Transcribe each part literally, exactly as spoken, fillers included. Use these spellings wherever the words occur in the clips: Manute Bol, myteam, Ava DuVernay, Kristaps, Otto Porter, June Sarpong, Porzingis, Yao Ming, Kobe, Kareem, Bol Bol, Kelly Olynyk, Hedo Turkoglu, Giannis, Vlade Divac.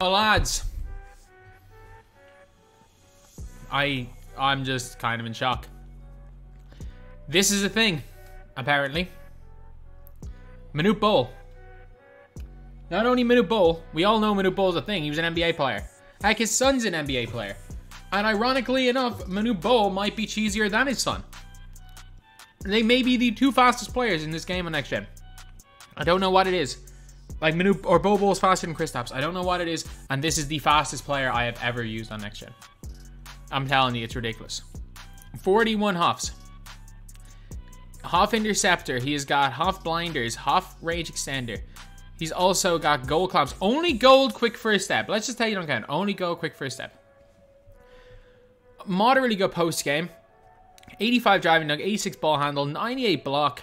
So lads, I, I'm just kind of in shock. This is a thing, apparently. Manute Bol. Not only Manute Bol, we all know Manute Bol's a thing. He was an N B A player. Heck, his son's an N B A player. And ironically enough, Manute Bol might be cheesier than his son. They may be the two fastest players in this game on next gen. I don't know what it is. Like, Manute or Bol Bol is faster than Kristaps. I don't know what it is. And this is the fastest player I have ever used on next gen. I'm telling you, it's ridiculous. forty-one Hoffs. Hoff Interceptor. He has got Hoff Blinders. Hoff Rage Extender. He's also got Gold Clamps. Only Gold Quick First Step. Let's just tell you don't count. Only Gold Quick First Step. Moderately good post game. eighty-five driving dunk, eighty-six ball handle, ninety-eight block.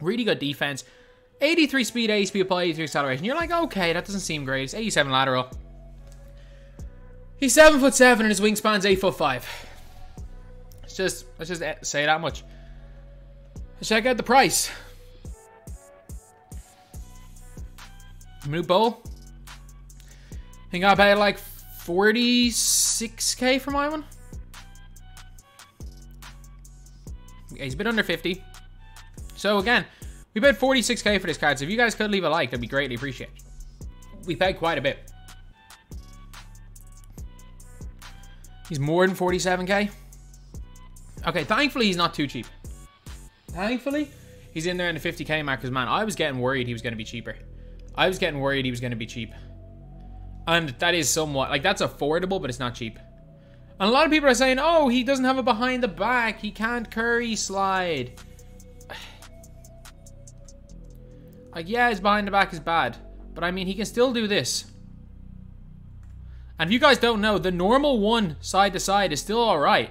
Really good defense. eighty-three speed, eighty speed play, eighty-three acceleration. You're like, okay, that doesn't seem great. It's eighty-seven lateral. He's seven foot seven, and his wingspan's eight foot five. Let's just let's just say that much. Let's check out the price. Manute Bol. I think I paid like forty-six K for my one. Yeah, he's been under fifty. So again, we paid forty-six K for this card. So if you guys could leave a like, that'd be greatly appreciated. We paid quite a bit. He's more than forty-seven K. Okay, thankfully he's not too cheap. Thankfully, he's in there in the fifty K mark. Because man, I was getting worried he was going to be cheaper. I was getting worried he was going to be cheap. And that is somewhat, like, that's affordable, but it's not cheap. And a lot of people are saying, oh, he doesn't have a behind the back. He can't Curry slide. Like, yeah, his behind the back is bad. But, I mean, he can still do this. And if you guys don't know, the normal one side to side is still all right.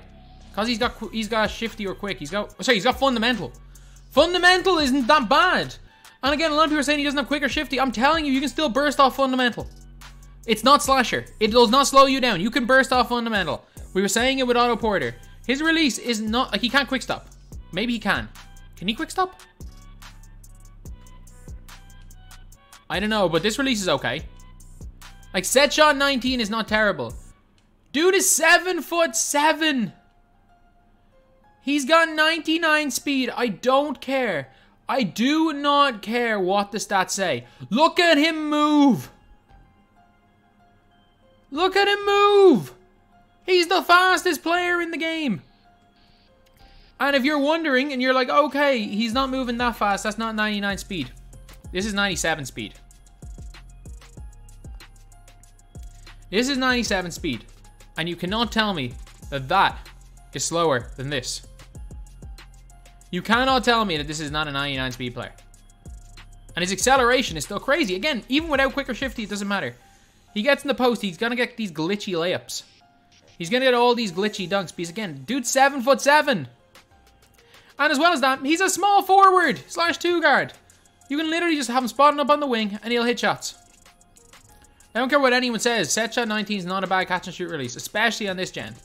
Because he's got he's got shifty or quick. He's got, sorry, he's got fundamental. Fundamental isn't that bad. And, again, a lot of people are saying he doesn't have quick or shifty. I'm telling you, you can still burst off fundamental. It's not slasher. It does not slow you down. You can burst off fundamental. We were saying it with Otto Porter. His release is not, like, he can't quick stop. Maybe he can. Can he quick stop? I don't know, but this release is okay. Like, set shot nineteen is not terrible. Dude is seven foot seven. He's got ninety-nine speed. I don't care. I do not care what the stats say. Look at him move. Look at him move. He's the fastest player in the game. And if you're wondering and you're like, okay, he's not moving that fast. That's not ninety-nine speed. This is ninety-seven speed. This is ninety-seven speed. And you cannot tell me that that is slower than this. You cannot tell me that this is not a ninety-nine speed player. And his acceleration is still crazy. Again, even without quick or shifty, it doesn't matter. He gets in the post. He's going to get these glitchy layups. He's going to get all these glitchy dunks. Because again, dude's seven foot seven. And as well as that, he's a small forward slash two guard. You can literally just have him spotting up on the wing and he'll hit shots. I don't care what anyone says. Set shot nineteen is not a bad catch and shoot release, especially on this gen.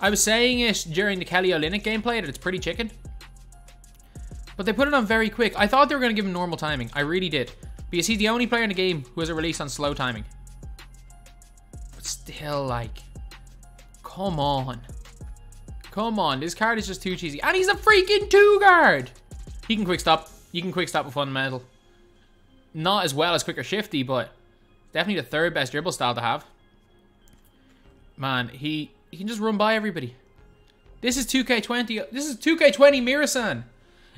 I was saying it during the Kelly Olynyk gameplay that it's pretty chicken. But they put it on very quick. I thought they were going to give him normal timing. I really did. Because he's the only player in the game who has a release on slow timing. But still, like, come on. Come on. This card is just too cheesy. And he's a freaking two guard. He can quick stop. You can quick stop with fundamental. Not as well as quick or shifty, but definitely the third best dribble style to have. Man, he, he can just run by everybody. This is two K twenty. This is two K twenty Mirasan.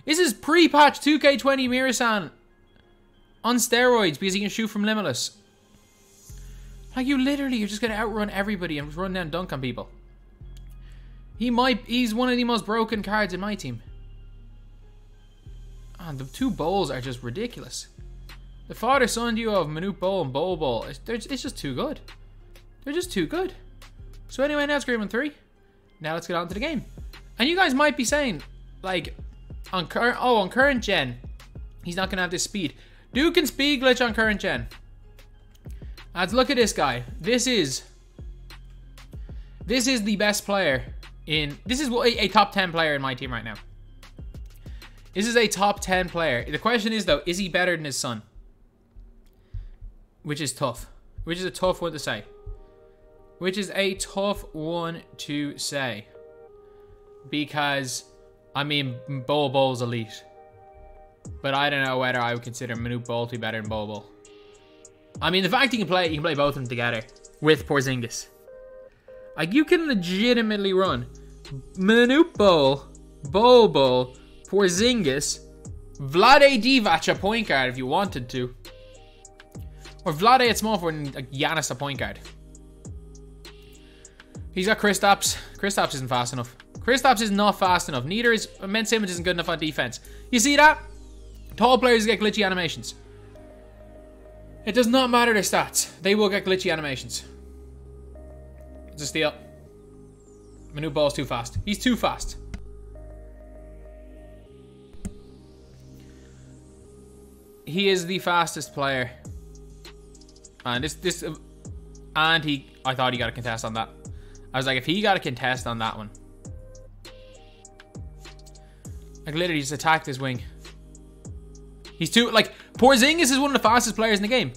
This is pre-patch two K twenty Mirasan on steroids because he can shoot from limitless. Like, you literally, you're just going to outrun everybody and run down dunk on people. He might, he's one of the most broken cards in my team. Man, the two Bols are just ridiculous. The father-son duo of Manute Bol and Bol Bol, it's, it's just too good. They're just too good. So anyway, now it's Kareem on three. Now let's get on to the game. And you guys might be saying, like, on current, oh, on current gen, he's not going to have this speed. Dude can speed glitch on current gen. Let's look at this guy. This is, this is the best player in, this is a, a top ten player in my team right now. This is a top ten player. The question is, though, is he better than his son? Which is tough. Which is a tough one to say. Which is a tough one to say. Because, I mean, Bol Bol's elite. But I don't know whether I would consider Manute Bol to be better than Bol Bol. I mean, the fact he can play, he can play both of them together with Porzingis. Like, you can legitimately run Manute Bol, Bol Bol, Porzingis, Vlade Divac a point guard if you wanted to. Or Vlade at small forward and Giannis a point guard. He's got Kristaps. Kristaps isn't fast enough. Kristaps is not fast enough. Neither is... Men Simmons isn't good enough on defense. You see that? Tall players get glitchy animations. It does not matter their stats. They will get glitchy animations. It's a steal. Manute Bol's too fast. He's too fast. He is the fastest player. And this... this and he... I thought he got a contest on that. I was like, if he got a contest on that one. Like, literally just attacked his wing. He's too... Like, Porzingis is one of the fastest players in the game.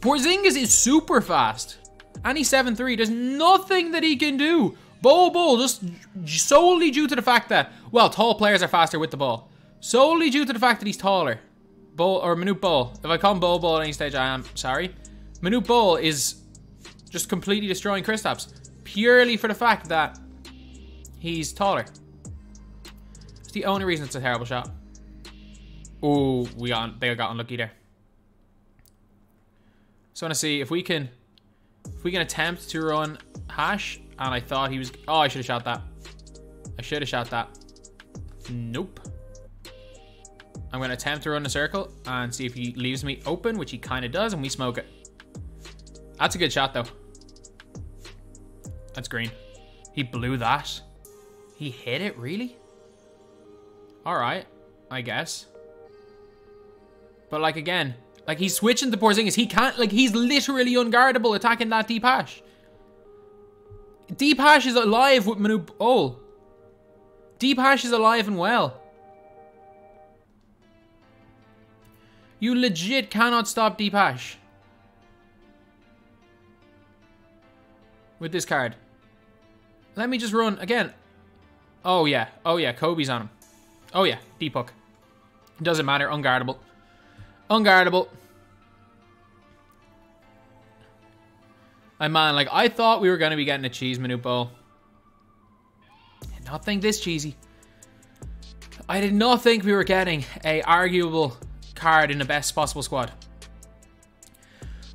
Porzingis is super fast. And he's seven three. There's nothing that he can do. Bol Bol, just solely due to the fact that... Well, tall players are faster with the ball. Solely due to the fact that he's taller. Bol... Or Manute Bol. If I call him Bol Bol at any stage, I am sorry. Manute Bol is... Just completely destroying Kristaps. Purely for the fact that... He's taller. It's the only reason it's a terrible shot. Oh, we got they got unlucky there. So I want to see if we can, if we can attempt to run hash. And I thought he was. Oh, I should have shot that. I should have shot that. Nope. I'm gonna attempt to run the circle and see if he leaves me open, which he kind of does, and we smoke it. That's a good shot though. That's green. He blew that. He hit it really. All right, I guess. But, like, again, like, he's switching to Porzingis. He can't, like, he's literally unguardable attacking that deep hash. Deep hash is alive with Manute Bol. Deep hash is alive and well. You legit cannot stop deep hash. With this card. Let me just run again. Oh, yeah. Oh, yeah. Kobe's on him. Oh, yeah. Deep hook. Doesn't matter. Unguardable. Unguardable. My man, like, I thought we were going to be getting a cheese Manute Bol. Did not think this cheesy. I did not think we were getting a arguable card in the best possible squad.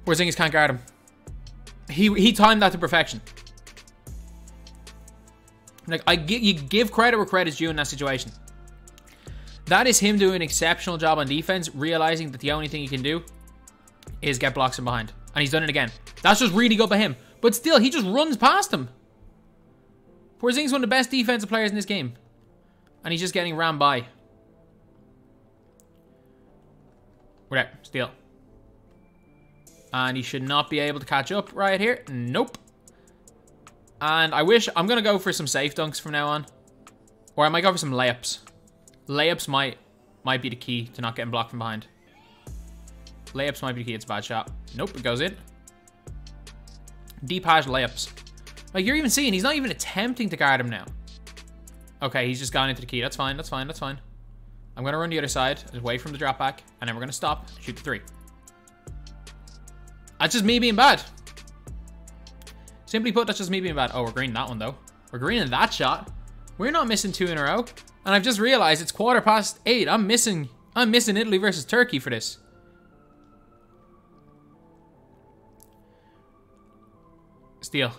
Porzingis can't guard him. He he timed that to perfection. Like, I gi- you give credit where credit's due in that situation. That is him doing an exceptional job on defense, realizing that the only thing he can do is get blocks from behind. And he's done it again. That's just really good by him. But still, he just runs past him. Porzingis is one of the best defensive players in this game. And he's just getting ran by. We're out. Steal. And he should not be able to catch up right here. Nope. And I wish... I'm going to go for some safe dunks from now on. Or I might go for some layups. Layups might might be the key to not getting blocked from behind. Layups might be the key. It's a bad shot. Nope, it goes in. Deep hash layups. Like, you're even seeing, he's not even attempting to guard him now. Okay, he's just gone into the key. That's fine, that's fine, that's fine. I'm going to run the other side, away from the drop back, and then we're going to stop and shoot the three. That's just me being bad. Simply put, that's just me being bad. Oh, we're greening that one, though. We're greening that shot. We're not missing two in a row. And I've just realized it's quarter past eight. I'm missing I'm missing Italy versus Turkey for this. Steal.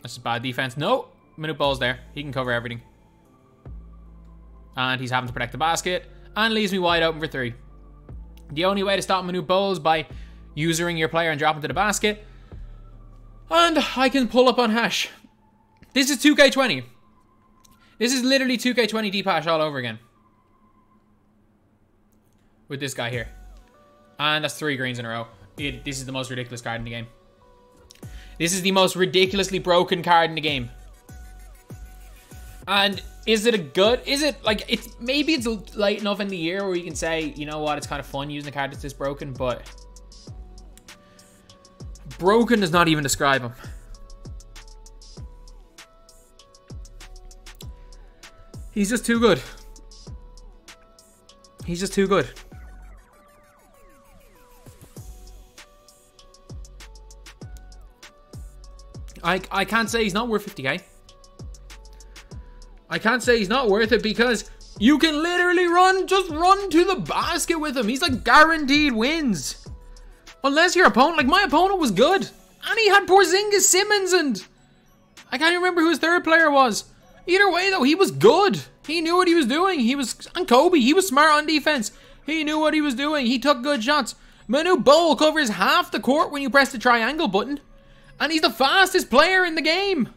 That's just bad defense. No. Manute Bol's there. He can cover everything. And he's having to protect the basket. And leaves me wide open for three. The only way to stop Manute Bol is by usering your player and dropping to the basket. And I can pull up on hash. This is two K twenty. This is literally two K twenty deep hash all over again. With this guy here. And that's three greens in a row. It, this is the most ridiculous card in the game. This is the most ridiculously broken card in the game. And is it a good... Is it like... it's maybe it's late enough in the year where you can say, you know what, it's kind of fun using a card that's this broken, but... Broken does not even describe him. He's just too good. He's just too good. I, I can't say he's not worth fifty K. I can't say he's not worth it because you can literally run, just run to the basket with him. He's like guaranteed wins. Unless your opponent, like my opponent was good. And he had Porzingis, Simmons, and I can't even remember who his third player was. Either way though, he was good. He knew what he was doing. He was, and Kobe, he was smart on defense. He knew what he was doing. He took good shots. Manute Bol covers half the court when you press the triangle button. And he's the fastest player in the game.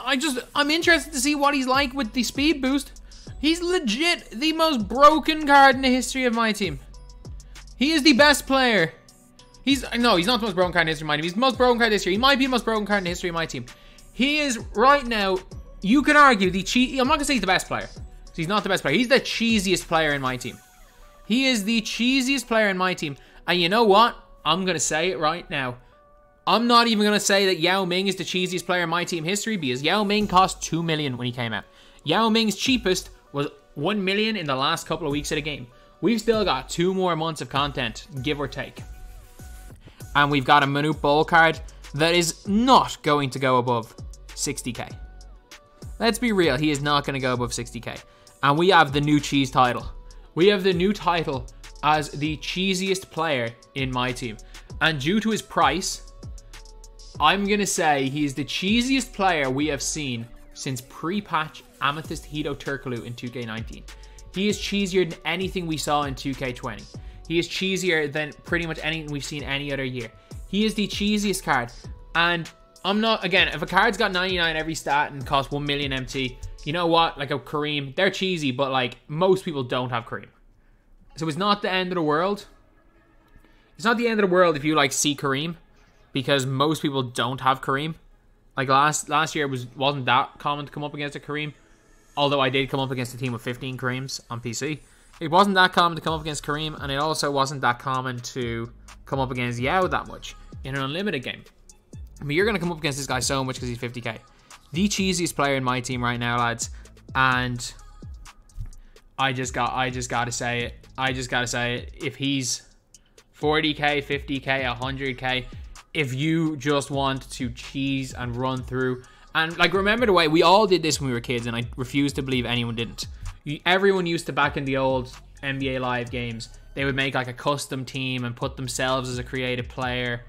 I just, I'm interested to see what he's like with the speed boost. He's legit the most broken card in the history of my team. He is the best player. He's, no, he's not the most broken card in the history of my team. He's the most broken card this year. He might be the most broken card in the history of my team. He is right now, you can argue, the cheat. I'm not going to say he's the best player. He's not the best player. He's the cheesiest player in my team. He is the cheesiest player in my team. And you know what? I'm going to say it right now. I'm not even going to say that Yao Ming is the cheesiest player in my team history because Yao Ming cost two million dollars when he came out. Yao Ming's cheapest was one million dollars in the last couple of weeks of the game. We've still got two more months of content, give or take. And we've got a Manute Bol card that is not going to go above sixty K. Let's be real, he is not going to go above sixty K. And we have the new cheese title. We have the new title as the cheesiest player in my team. And due to his price, I'm going to say he is the cheesiest player we have seen since pre-patch Amethyst Hedo Turkoglu in two K nineteen. He is cheesier than anything we saw in two K twenty. He is cheesier than pretty much anything we've seen any other year. He is the cheesiest card. And I'm not, again, if a card's got ninety-nine every stat and costs one million M T, you know what? Like a Kareem, they're cheesy, but like most people don't have Kareem. So it's not the end of the world. It's not the end of the world if you like see Kareem. Because most people don't have Kareem. Like last last year, it was, wasn't that common to come up against a Kareem. Although I did come up against a team with fifteen Kareems on P C. It wasn't that common to come up against Kareem. And it also wasn't that common to come up against Yao that much in an unlimited game. I mean, you're going to come up against this guy so much because he's fifty K. The cheesiest player in my team right now, lads. And I just got I just got to say it. I just got to say it. If he's forty K, fifty K, one hundred K... if you just want to cheese and run through. And like, remember the way we all did this when we were kids, and I refuse to believe anyone didn't. You, everyone used to, back in the old N B A Live games, they would make like a custom team and put themselves as a creative player.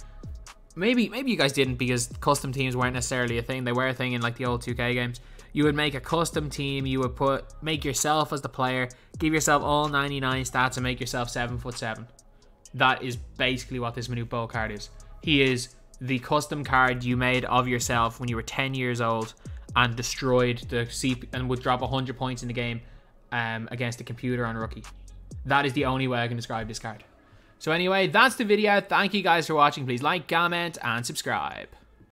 Maybe maybe you guys didn't because custom teams weren't necessarily a thing. They were a thing in like the old two K games. You would make a custom team. You would put make yourself as the player. Give yourself all ninety-nine stats and make yourself seven foot seven. That is basically what this Manute Bol card is. He is the custom card you made of yourself when you were ten years old and destroyed the C P and would drop one hundred points in the game um, against a computer on rookie. That is the only way I can describe this card. So anyway, that's the video. Thank you guys for watching. Please like, comment, and subscribe.